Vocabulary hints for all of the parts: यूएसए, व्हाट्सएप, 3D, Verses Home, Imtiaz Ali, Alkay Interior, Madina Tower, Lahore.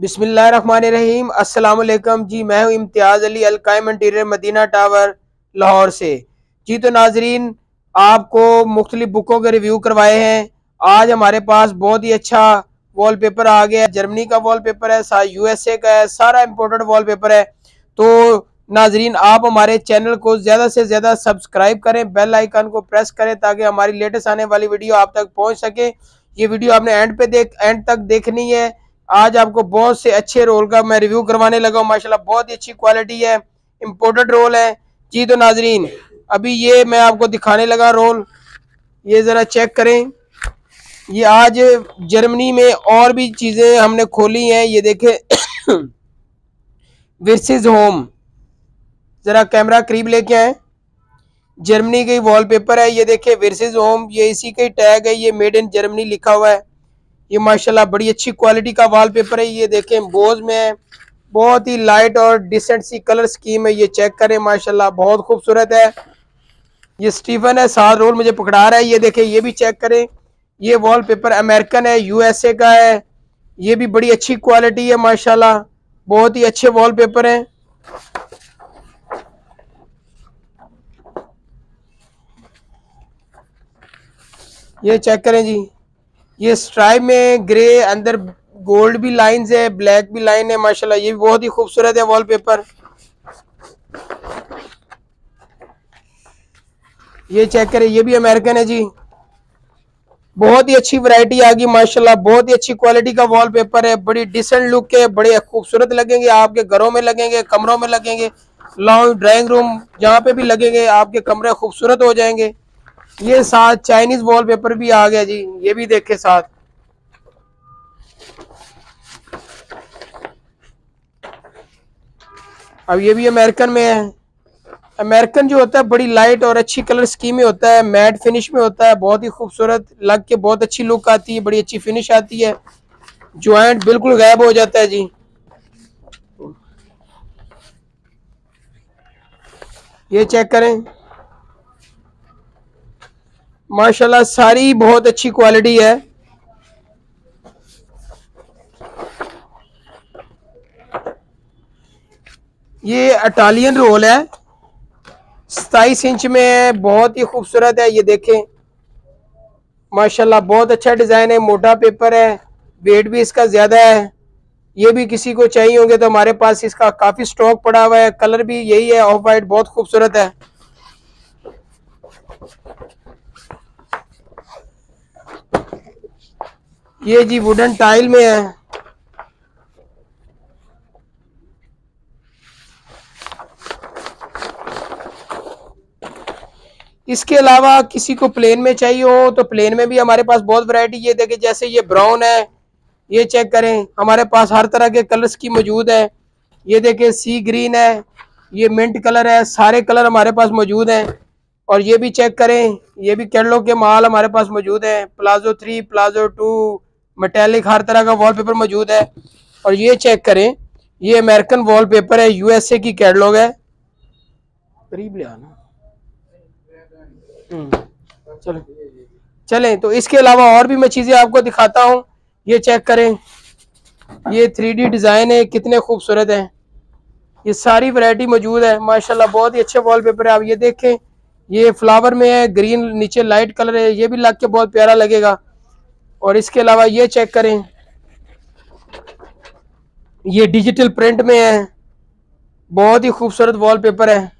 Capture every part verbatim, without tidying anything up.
बिस्मिल्लाहिर्रहमानिर्रहीम। अस्सलाम अलैकुम जी, मैं हूँ इम्तियाज़ अली, अलकाय इंटीरियर, मदीना टावर, लाहौर से। जी तो नाजरीन, आपको मुख्तलिफ बुकों के रिव्यू करवाए हैं। आज हमारे पास बहुत ही अच्छा वॉलपेपर आ गया है। जर्मनी का वॉलपेपर है, यूएसए का है, सारा इम्पोर्टेड वॉलपेपर है। तो नाजरीन, आप हमारे चैनल को ज़्यादा से ज़्यादा सब्सक्राइब करें, बेल आइकन को प्रेस करें ताकि हमारी लेटेस्ट आने वाली वीडियो आप तक पहुंच सके। ये वीडियो आपने एंड पे देख एंड तक देखनी है। आज आपको बहुत से अच्छे रोल का मैं रिव्यू करवाने लगा हूँ। माशाल्लाह बहुत ही अच्छी क्वालिटी है, इम्पोर्टेड रोल है। जी तो नाजरीन, अभी ये मैं आपको दिखाने लगा रोल, ये ज़रा चेक करें। ये आज जर्मनी में और भी चीज़ें हमने खोली हैं। ये देखें वर्सेस होम, ज़रा कैमरा करीब लेके आए। जर्मनी के वॉलपेपर है, ये देखें वर्सेस होम, ये इसी का ही टैग है। ये मेड इन जर्मनी लिखा हुआ है। ये माशाल्लाह बड़ी अच्छी क्वालिटी का वॉलपेपर है। ये देखें बोज में है, बहुत ही लाइट और डिसेंट सी कलर स्कीम है। ये चेक करें, माशाल्लाह बहुत खूबसूरत है। ये स्टीफन है, सात रोल मुझे पकड़ा रहा है। ये देखें, ये भी चेक करें। ये वॉलपेपर अमेरिकन है, यूएसए का है। ये भी बड़ी अच्छी क्वालिटी है माशाल्लाह, बहुत ही अच्छे वॉलपेपर हैं। ये चेक करें जी, ये स्ट्राइप में ग्रे, अंदर गोल्ड भी लाइंस है, ब्लैक भी लाइन है माशाल्लाह। ये भी बहुत ही खूबसूरत है वॉलपेपर। ये चेक करें, ये भी अमेरिकन है जी। बहुत ही अच्छी वैरायटी आ गई माशाल्लाह, बहुत ही अच्छी क्वालिटी का वॉलपेपर है। बड़ी डिसेंट लुक के, बड़े खूबसूरत लगेंगे, आपके घरों में लगेंगे, कमरों में लगेंगे, लॉन्ग ड्राइंग रूम जहाँ पे भी लगेंगे आपके कमरे खूबसूरत हो जाएंगे। ये साथ चाइनीज वॉलपेपर भी आ गया जी, ये भी देखे साथ। अब ये भी अमेरिकन में है। अमेरिकन जो होता है बड़ी लाइट और अच्छी कलर स्कीम में होता है, मैट फिनिश में होता है, बहुत ही खूबसूरत लग के बहुत अच्छी लुक आती है, बड़ी अच्छी फिनिश आती है। जॉइंट बिल्कुल गायब हो जाता है जी। ये चेक करें माशाल्लाह, सारी बहुत अच्छी क्वालिटी है। ये इटालियन रोल है, सताईस इंच में है, बहुत ही खूबसूरत है। ये देखें माशाल्लाह बहुत अच्छा डिज़ाइन है, मोटा पेपर है, वेट भी इसका ज़्यादा है। ये भी किसी को चाहिए होंगे तो हमारे पास इसका काफ़ी स्टॉक पड़ा हुआ है। कलर भी यही है, ऑफ वाइट, बहुत खूबसूरत है। ये जी वुडन टाइल में है। इसके अलावा किसी को प्लेन में चाहिए हो तो प्लेन में भी हमारे पास बहुत वैरायटी। ये देखें, जैसे ये ब्राउन है, ये चेक करें, हमारे पास हर तरह के कलर्स की मौजूद है। ये देखें सी ग्रीन है, ये मिंट कलर है, सारे कलर हमारे पास मौजूद हैं। और ये भी चेक करें, ये भी कैटलॉग के माल हमारे पास मौजूद हैं। Palazzo three, Palazzo two, metallic, हर तरह का वॉलपेपर मौजूद है। और ये चेक करें, ये अमेरिकन वॉलपेपर है, यूएसए की कैटलॉग है। करीब ले आना, चलें चलें। तो इसके अलावा और भी मैं चीज़ें आपको दिखाता हूँ। ये चेक करें, ये थ्री डी डिज़ाइन है, कितने खूबसूरत हैं। ये सारी वैरायटी मौजूद है माशाल्लाह, बहुत ही अच्छे वॉलपेपर है। आप ये देखें, ये फ्लावर में है, ग्रीन नीचे लाइट कलर है, ये भी लग के बहुत प्यारा लगेगा। और इसके अलावा ये चेक करें, ये डिजिटल प्रिंट में है, बहुत ही खूबसूरत वॉलपेपर है।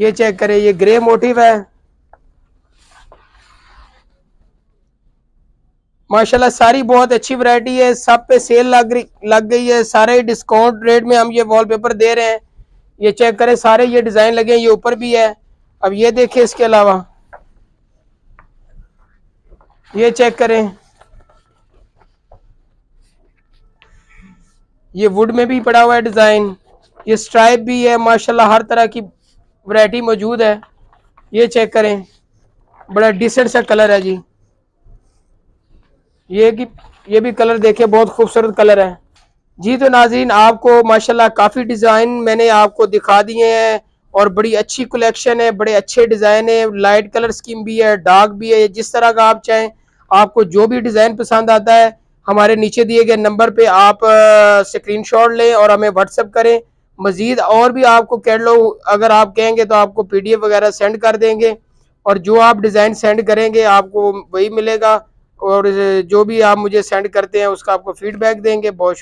ये चेक करें, ये ग्रे मोटिव है माशाल्लाह, सारी बहुत अच्छी वैरायटी है। सब पे सेल लग लग गई है, सारे डिस्काउंट रेट में हम ये वॉलपेपर दे रहे हैं। ये चेक करें, सारे ये डिज़ाइन लगे हैं, ये ऊपर भी है। अब ये देखें, इसके अलावा ये चेक करें, ये वुड में भी पड़ा हुआ है डिज़ाइन, ये स्ट्राइप भी है माशाल्लाह, हर तरह की वैरायटी मौजूद है। ये चेक करें, बड़ा डिसेंट सा कलर है जी। ये कि ये भी कलर देखें, बहुत खूबसूरत कलर है जी। तो नाज़रीन, आपको माशाल्लाह काफ़ी डिज़ाइन मैंने आपको दिखा दिए हैं और बड़ी अच्छी कलेक्शन है, बड़े अच्छे डिज़ाइन है, लाइट कलर स्कीम भी है, डार्क भी है। जिस तरह का आप चाहें, आपको जो भी डिज़ाइन पसंद आता है हमारे नीचे दिए गए नंबर पे आप स्क्रीनशॉट लें और हमें व्हाट्सएप करें। मज़ीद और भी आपको कैटलॉग अगर आप कहेंगे तो आपको पीडीएफ वगैरह सेंड कर देंगे, और जो आप डिज़ाइन सेंड करेंगे आपको वही मिलेगा, और जो भी आप मुझे सेंड करते हैं उसका आपको फीडबैक देंगे। बहुत शुक्रिया।